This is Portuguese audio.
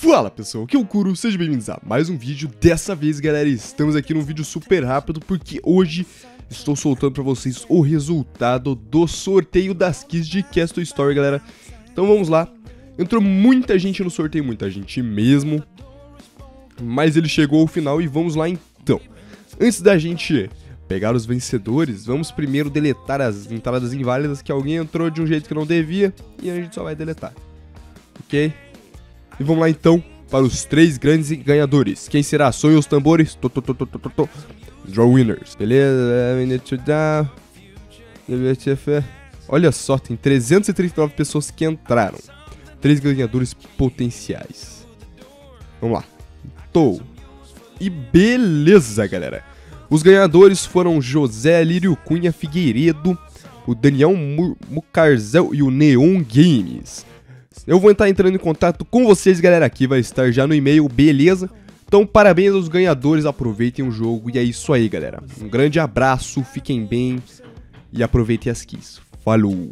Fala pessoal, aqui é o Kuro, sejam bem-vindos a mais um vídeo. Dessa vez, galera, estamos aqui num vídeo super rápido porque hoje estou soltando pra vocês o resultado do sorteio das keys de Castle Story, galera. Então vamos lá, entrou muita gente no sorteio, muita gente mesmo, mas ele chegou ao final e vamos lá então. Antes da gente pegar os vencedores, vamos primeiro deletar as entradas inválidas que alguém entrou de um jeito que não devia e a gente só vai deletar, ok? E vamos lá então para os três grandes ganhadores. Quem será? Soem os tambores. Draw winners. Beleza? Olha só, tem 339 pessoas que entraram. Três ganhadores potenciais. Vamos lá. Tô. E beleza, galera. Os ganhadores foram José Lírio Cunha Figueiredo, o Daniel Mucarzel e o Neon Games. Eu vou estar entrando em contato com vocês, galera, aqui vai estar já no e-mail, beleza? Então, parabéns aos ganhadores, aproveitem o jogo e é isso aí, galera. Um grande abraço, fiquem bem e aproveitem as keys. Falou!